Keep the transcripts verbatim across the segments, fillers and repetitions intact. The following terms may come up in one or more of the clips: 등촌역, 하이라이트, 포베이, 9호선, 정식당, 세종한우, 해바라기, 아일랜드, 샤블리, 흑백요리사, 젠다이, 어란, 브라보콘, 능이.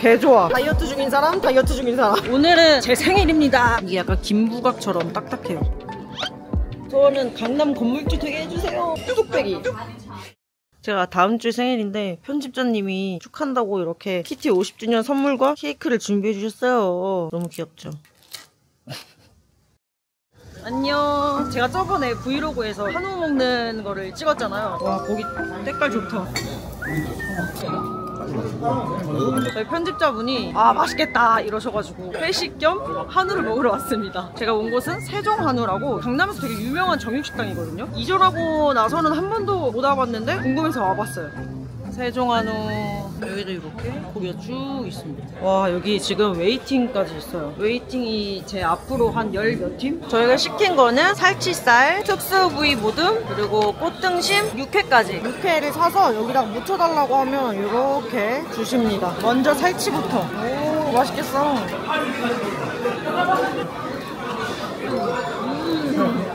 개 좋아. 다이어트 중인 사람, 다이어트 중인 사람. 오늘은 제 생일입니다. 이게 약간 김부각처럼 딱딱해요. 저는 강남 건물주 되게 해주세요. 뚜둑배기. 제가 다음 주 생일인데 편집자님이 축한다고 이렇게 키티 오십 주년 선물과 케이크를 준비해 주셨어요. 너무 귀엽죠? 안녕. 제가 저번에 브이로그에서 한우 먹는 거를 찍었잖아요. 와, 고기 색깔 좋다. 저희 편집자분이 아 맛있겠다 이러셔가지고 회식 겸 한우를 먹으러 왔습니다. 제가 온 곳은 세종한우라고 강남에서 되게 유명한 정육식당이거든요. 이전하고 나서는 한 번도 못 와봤는데 궁금해서 와봤어요. 세종한우. 여기도 이렇게 고기가 쭉 있습니다. 와, 여기 지금 웨이팅까지 있어요. 웨이팅이 제 앞으로 한 열 몇 팀? 저희가 시킨 거는 살치살, 특수부위 모듬, 그리고 꽃등심, 육회까지. 육회를 사서 여기랑 묻혀달라고 하면 이렇게 주십니다. 먼저 살치부터. 오, 맛있겠어.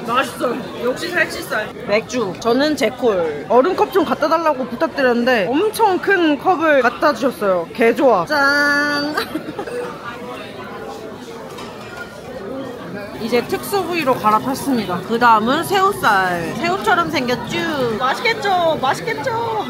맛있어요. 역시 살치살. 맥주. 저는 제콜. 얼음컵 좀 갖다 달라고 부탁드렸는데 엄청 큰 컵을 갖다 주셨어요. 개 좋아. 짠. 이제 특수부위로 갈아탔습니다. 그 다음은 새우살. 새우처럼 생겼쥬. 맛있겠죠? 맛있겠죠?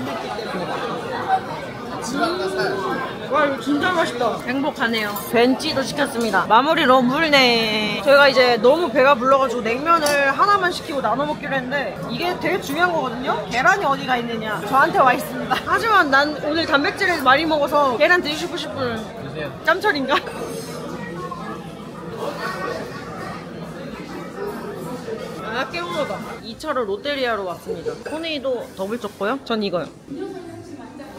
와, 이거 진짜 맛있다. 행복하네요. 벤치도 시켰습니다. 마무리로 물네. 저희가 이제 너무 배가 불러가지고 냉면을 하나만 시키고 나눠 먹기로 했는데 이게 되게 중요한 거거든요. 계란이 어디가 있느냐. 저한테 와 있습니다. 하지만 난 오늘 단백질을 많이 먹어서 계란 드시고 싶은 짬철인가? 아, 깨물어봐. 이 차로 롯데리아로 왔습니다. 코네이도 더블 쪘고요. 전 이거요.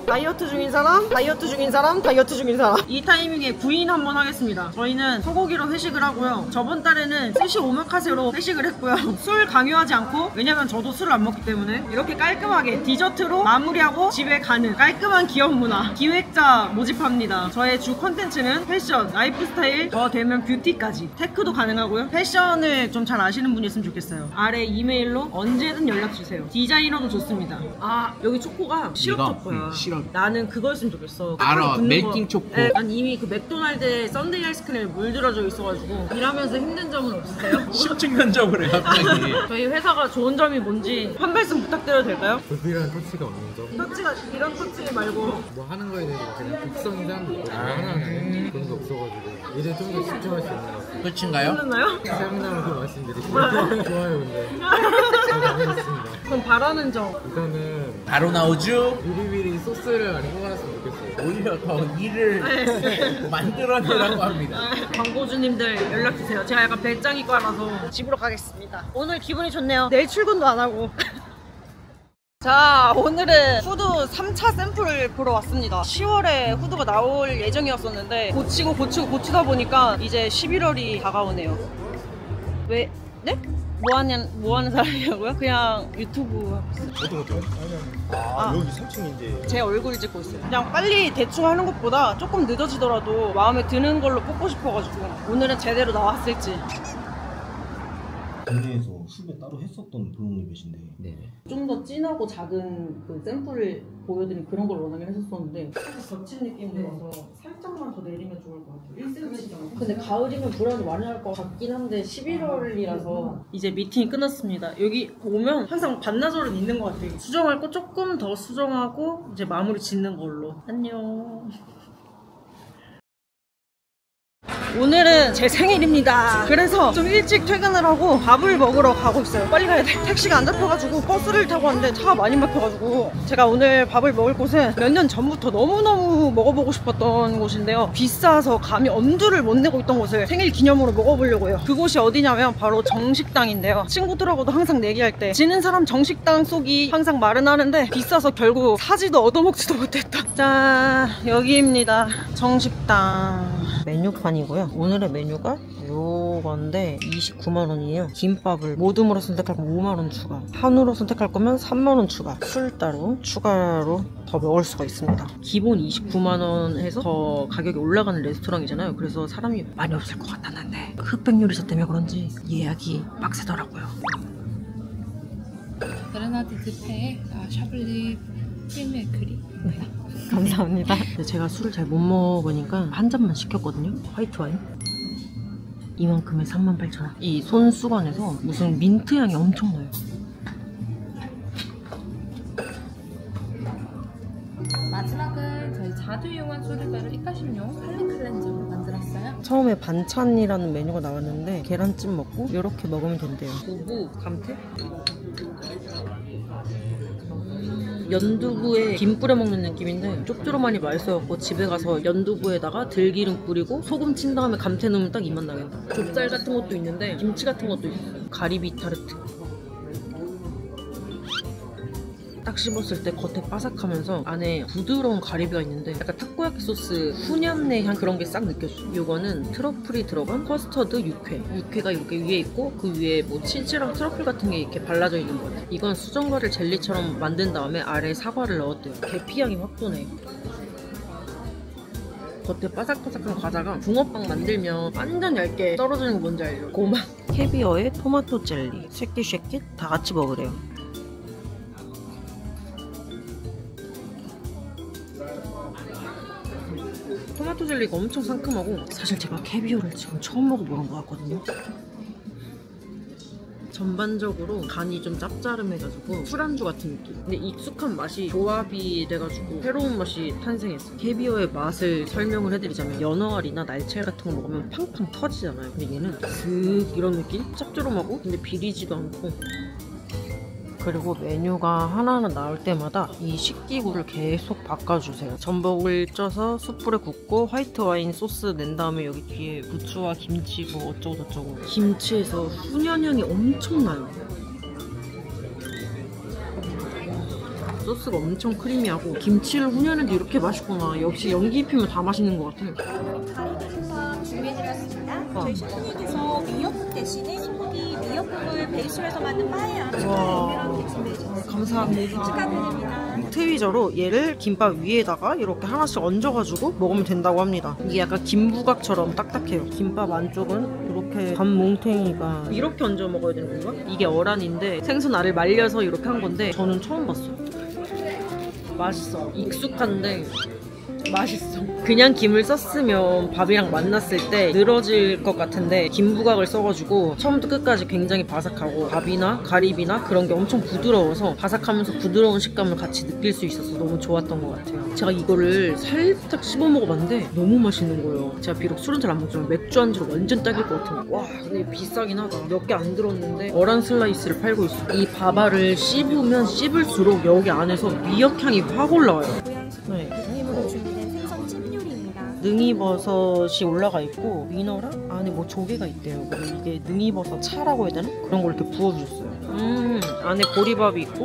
다이어트 중인 사람, 다이어트 중인 사람, 다이어트 중인 사람. 이 타이밍에 부인 한번 하겠습니다. 저희는 소고기로 회식을 하고요. 저번 달에는 스시 오마카세로 회식을 했고요. 술 강요하지 않고, 왜냐면 저도 술을 안 먹기 때문에 이렇게 깔끔하게 디저트로 마무리하고 집에 가는 깔끔한 기업 문화. 기획자 모집합니다. 저의 주 컨텐츠는 패션, 라이프스타일, 더 되면 뷰티까지. 테크도 가능하고요. 패션을 좀 잘 아시는 분이 있으면 좋겠어요. 아래 이메일로 언제든 연락주세요. 디자이너도 좋습니다. 아, 여기 초코가 시럽 초코야. 나는 그거였으면 좋겠어. 알아, 멜팅 초코. 네, 난 이미 그 맥도날드의 썬데이 아이스크림에 물들어져 있어가지고. 일하면서 힘든 점은 없으세요? 심층 면접을 해 갑자기. 저희 회사가 좋은 점이 뭔지 한 말씀 부탁드려도 될까요? 그들이랑 터치가 없는 점? 터치가 이런 터치 말고 뭐 하는 거에 대해서 그냥 극성인 사람들 있고 하나는 그런 게 없어가지고 이제 좀 더 집중할 수 있는 것 같아요. 끝인가요? 끝났나요? 세분남으로 말씀드릴게요. 좋아요. 근데 잘 다녀왔습니다. 그럼 바라는 점 일단은 바로 나오죠? 미리미리 소스를 많이 뽑아놨으면 좋겠어요. 오히려 더 일을 만들어내라고 합니다. 광고주님들 연락주세요. 제가 약간 배짱이과라서 집으로 가겠습니다. 오늘 기분이 좋네요. 내일 출근도 안 하고. 자, 오늘은 후드 삼 차 샘플을 보러 왔습니다. 시월에 후드가 나올 예정이었었는데 고치고 고치고 고치다 보니까 이제 십일월이 다가오네요. 왜? 네? 뭐하냐, 뭐하는 사람이라고요? 그냥 유튜브 하고 있어요. 어떤 것도? 아, 아, 여기 삼 층인데 제 얼굴 찍고 있어요. 그냥 빨리 대충 하는 것보다 조금 늦어지더라도 마음에 드는 걸로 뽑고 싶어가지고 오늘은 제대로 나왔을지. 국내에서 숲에 따로 했었던 블록리벳인데 네. 좀 더 진하고 작은 그 샘플을 보여드린 그런 걸 원하긴 했었는데 거친 느낌으로서 네. 살짝만 더 내리면 좋을 것 같아요. 일 센티미터 정도. 근데 가을이면 불안이 많이 날 것 같긴 한데 십일월이라서 이제 미팅이 끝났습니다. 여기 오면 항상 반나절은 있는 것 같아요. 수정할 거 조금 더 수정하고 이제 마무리 짓는 걸로. 안녕. 오늘은 제 생일입니다. 그래서 좀 일찍 퇴근을 하고 밥을 먹으러 가고 있어요. 빨리 가야 돼. 택시가 안 잡혀가지고 버스를 타고 왔는데 차가 많이 막혀가지고 제가 오늘 밥을 먹을 곳은 몇 년 전부터 너무너무 먹어보고 싶었던 곳인데요. 비싸서 감히 엄두를 못 내고 있던 곳을 생일 기념으로 먹어보려고 해요. 그곳이 어디냐면 바로 정식당인데요. 친구들하고도 항상 내기할 때 지는 사람 정식당 속이 항상 말은 하는데 비싸서 결국 사지도 얻어먹지도 못했다. 짠, 여기입니다. 정식당. 메뉴판이고요. 오늘의 메뉴가 요건데 이십구만 원이에요. 김밥을 모듬으로 선택할 거면 오만 원 추가, 한우로 선택할 거면 삼만 원 추가, 술 따로 추가로 더 먹을 수가 있습니다. 기본 이십구만 원 해서 더 가격이 올라가는 레스토랑이잖아요. 그래서 사람이 많이 없을 것 같았는데 흑백요리사 때문에 그런지 예약이 빡세더라고요. 베르나드 드페의 샤블리 프리메크리. 감사합니다. 제가 술을 잘 못 먹으니까 한 잔만 시켰거든요. 화이트 와인. 이만큼에 삼만 팔천 원. 이 손수건에서 무슨 민트 향이 엄청나요. 마지막은 저희 자주 이용한 소리바로 입가심용 팔레 클렌저를 만들었어요. 처음에 반찬이라는 메뉴가 나왔는데 계란찜 먹고 이렇게 먹으면 된대요. 두부, 감태? 연두부에 김 뿌려 먹는 느낌인데 쪽두로만이 맛있어갖고 집에 가서 연두부에다가 들기름 뿌리고 소금 친 다음에 감태 넣으면 딱 이 맛 나겠다. 좁쌀 같은 것도 있는데 김치 같은 것도 있어요. 가리비 타르트. 딱 씹었을 때 겉에 바삭하면서 안에 부드러운 가리비가 있는데 약간 타코야키 소스 훈연내 향 그런 게 싹 느껴져요. 이거는 트러플이 들어간 커스터드 육회. 육회가 이렇게 위에 있고 그 위에 뭐 치즈랑 트러플 같은 게 이렇게 발라져 있는 거예요. 이건 수정과를 젤리처럼 만든 다음에 아래에 사과를 넣었대요. 계피향이 확 도네요. 겉에 바삭바삭한 과자가 붕어빵 만들면 완전 얇게 떨어지는 거 뭔지 알죠? 고마. 캐비어에 토마토 젤리. 쉐킷쉐킷 다 같이 먹으래요. 토마토 젤리가 엄청 상큼하고 사실 제가 캐비어를 지금 처음 먹어보는 것 같거든요. 전반적으로 간이 좀 짭짜름해가지고 술안주 같은 느낌. 근데 익숙한 맛이 조합이 돼가지고 새로운 맛이 탄생했어요. 캐비어의 맛을 설명을 해드리자면 연어알이나 날치 같은 거 먹으면 팡팡 터지잖아요. 근데 얘는 슥 이런 느낌? 짭조름하고 근데 비리지도 않고. 그리고 메뉴가 하나하나 나올 때마다 이 식기구를 계속 바꿔주세요. 전복을 쪄서 숯불에 굽고 화이트 와인 소스 낸 다음에 여기 뒤에 부추와 김치 뭐 어쩌고 저쩌고. 김치에서 훈연향이 엄청나요. 소스가 엄청 크리미하고 김치를 훈연해도 이렇게 맛있구나. 역시 연기 입히면 다 맛있는 것 같아요. 가리비김밥 준비해드렸습니다. 어. 저희 셰프님께서 미역국 대신에 소고기 미역국을 베이스로 해서 만든 파에야 저희랑 같이 매주셨습니다. 감사합니다. 축하드립니다. 트위저로 얘를 김밥 위에다가 이렇게 하나씩 얹어가지고 먹으면 된다고 합니다. 이게 약간 김부각처럼 딱딱해요. 김밥 안쪽은 이렇게 밥 뭉탱이가 이렇게 얹어 먹어야 되는 건가? 이게 어란인데 생선 알을 말려서 이렇게 한 건데 저는 처음 봤어요. 맛있어. 익숙한데 맛있어. 그냥 김을 썼으면 밥이랑 만났을 때 늘어질 것 같은데 김부각을 써가지고 처음부터 끝까지 굉장히 바삭하고 밥이나 가리비나 그런 게 엄청 부드러워서 바삭하면서 부드러운 식감을 같이 느낄 수 있어서 너무 좋았던 것 같아요. 제가 이거를 살짝 씹어 먹어봤는데 너무 맛있는 거예요. 제가 비록 술은 잘 안 먹지만 맥주 안주로 완전 딱일 것 같아요. 와 근데 비싸긴 하다. 몇 개 안 들었는데 어란 슬라이스를 팔고 있어요. 이 밥알을 씹으면 씹을수록 여기 안에서 미역향이 확 올라와요. 네. 능이버섯이 올라가 있고 위너랑 안에 뭐 조개가 있대요. 이게 능이버섯 차라고 해야 되나? 그런 걸 이렇게 부어주셨어요. 음 안에 보리밥이 있고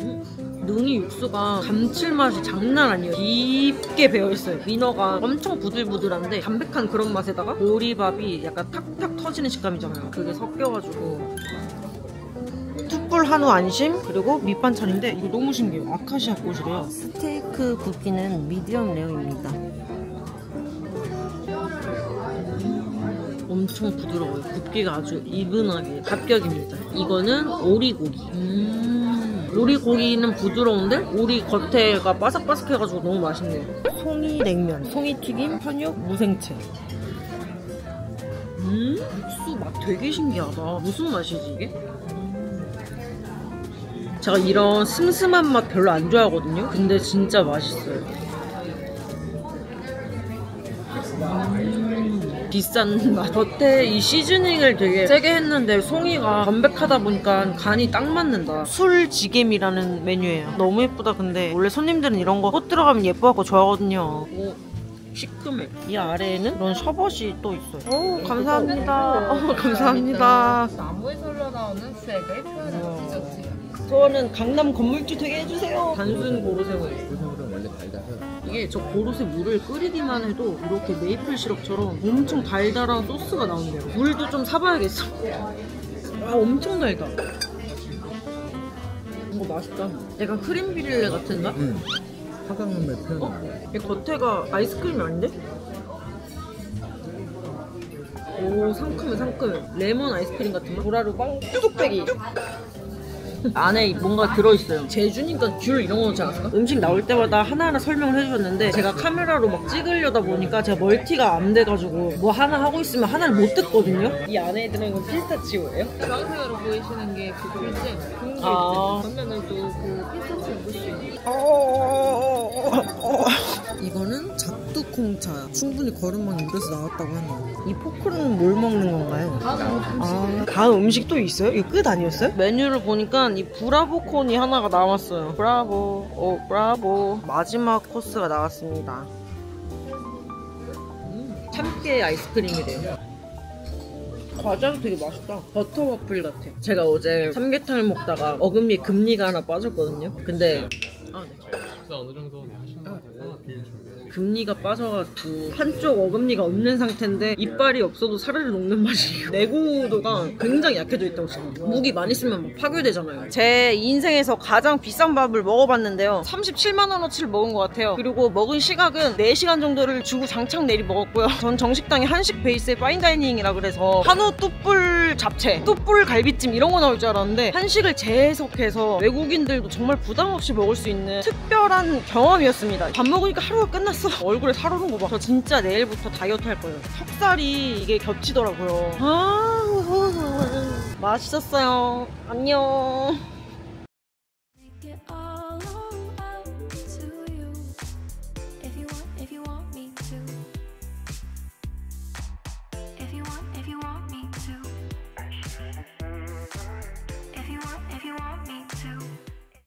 음, 능이 육수가 감칠맛이 장난 아니에요. 깊게 배어있어요. 위너가 엄청 부들부들한데 담백한 그런 맛에다가 보리밥이 약간 탁탁 터지는 식감이잖아요. 그게 섞여가지고 숯불 한우 안심 그리고 밑반찬인데 이거 너무 신기해요. 아카시아 꽃이래요. 스테이크 굵기는 미디엄 레어입니다. 엄청 부드러워요. 굽기가 아주 이근하게 합격입니다. 이거는 오리고기. 음 오리고기는 부드러운데 오리 겉에가 바삭바삭해가지고 너무 맛있네요. 송이 냉면, 송이 튀김, 편육, 무생채. 음 육수 맛 되게 신기하다. 무슨 맛이지 이게? 제가 이런 슴슴한 맛 별로 안 좋아하거든요. 근데 진짜 맛있어요. 음, 비싼 맛. 겉에 이 시즈닝을 되게 세게 했는데 송이가 담백하다 보니까 간이 딱 맞는다. 술지겜이라는 메뉴예요. 너무 예쁘다. 근데 원래 손님들은 이런 거 꽃 들어가면 예뻐하고 좋아하거든요. 오. 시큼해. 이 아래에는 이런 셔벗이 또 있어요. 오, 감사합니다. 오, 감사합니다. 나무에서 흘러나오는 수액을 표현하는 디저트예요. 저는 강남 건물주 되게 해주세요. 단순 고로쇠예요. 고로쇠물은 원래 달달해요. 이게 저 고로쇠 물을 끓이기만 해도 이렇게 메이플 시럽처럼 엄청 달달한 소스가 나온대요. 물도 좀 사봐야겠어. 아 엄청 달다. 이거 맛있다. 약간 크림 비릴레 같은가? 응. 사각면 메이플. 어? 이 겉에가 아이스크림이 아닌데? 오 상큼해 상큼해. 레몬 아이스크림 같은 거? 보라로 빵 뚜둑배기. 안에 뭔가 들어있어요. 제주니까 귤 이런 거 넣지 않았을까? 음식 나올 때마다 하나하나 설명을 해주셨는데 제가 카메라로 막 찍으려다 보니까 제가 멀티가 안 돼가지고 뭐 하나 하고 있으면 하나를 못 듣거든요? 이 안에 들어있는 피스타치오예요? 주황색으로 보이시는 게 그 필지 그런 거 있죠? 겉면을 또 그 피스타치오 보시죠. 이거는 잡두콩차야. 충분히 거름망이 입에서 나왔다고 하네요. 이 포크는 뭘 먹는 건가요? 가을 음식. 아, 가을 음식 또 있어요? 이거 끝 아니었어요? 메뉴를 보니까 이 브라보콘이 하나가 남았어요. 브라보, 오 브라보. 마지막 코스가 나왔습니다. 음, 참깨 아이스크림이래요. 과자도 되게 맛있다. 버터워플 같아. 제가 어제 삼계탕을 먹다가 어금니 금니가 하나 빠졌거든요. 근데 아, 네. 어느 정도 하시는 거 같아서 비율 준비해. 금니가 빠져가지고 한쪽 어금니가 없는 상태인데 이빨이 없어도 사르르 녹는 맛이에요. 내구도가 굉장히 약해져 있다고 지금. 무기 많이 쓰면 막 파괴되잖아요. 제 인생에서 가장 비싼 밥을 먹어봤는데요. 삼십칠만 원어치를 먹은 것 같아요. 그리고 먹은 시각은 네 시간 정도를 주고 장창 내리 먹었고요. 전 정식당이 한식 베이스의 파인다이닝이라 그래서 한우 뚝불 잡채, 뚝불 갈비찜 이런 거 나올 줄 알았는데 한식을 재해석해서 외국인들도 정말 부담 없이 먹을 수 있는 특별한 경험이었습니다. 밥 먹으니까 하루가 끝났어. 얼굴에 살 오는 거 봐. 저 진짜 내일부터 다이어트 할 거예요. 속살이 이게 겹치더라고요. 아, 맛있었어요. 안녕.